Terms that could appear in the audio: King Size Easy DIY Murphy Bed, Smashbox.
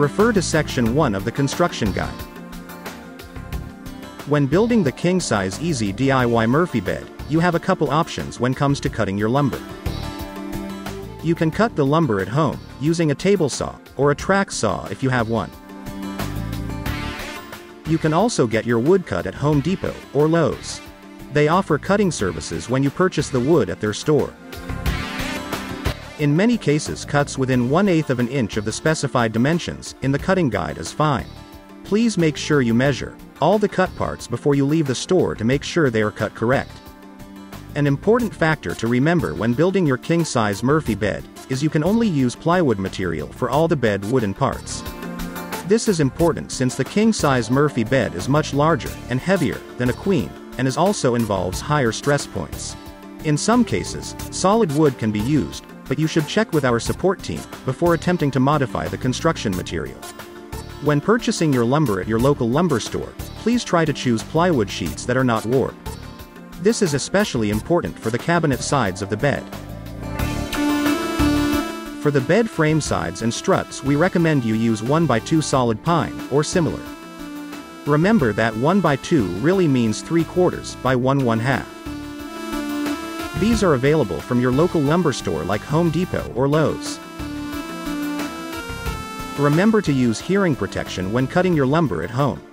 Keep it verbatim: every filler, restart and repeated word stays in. Refer to section one of the construction guide. When building the King Size Easy D I Y Murphy bed, you have a couple options when it comes to cutting your lumber. You can cut the lumber at home, using a table saw, or a track saw if you have one. You can also get your wood cut at Home Depot or Lowe's. They offer cutting services when you purchase the wood at their store. In many cases, cuts within one eighth of an inch of the specified dimensions in the cutting guide is fine. Please make sure you measure all the cut parts before you leave the store to make sure they are cut correct. An important factor to remember when building your king-size Murphy bed is you can only use plywood material for all the bed wooden parts. This is important since the king-size Murphy bed is much larger and heavier than a queen and is also involves higher stress points. In some cases, solid wood can be used, but you should check with our support team before attempting to modify the construction material. When purchasing your lumber at your local lumber store, please try to choose plywood sheets that are not warped. This is especially important for the cabinet sides of the bed. For the bed frame sides and struts, we recommend you use one by two solid pine or similar. Remember that one by two really means three quarters by one one half. These are available from your local lumber store like Home Depot or Lowe's. Remember to use hearing protection when cutting your lumber at home.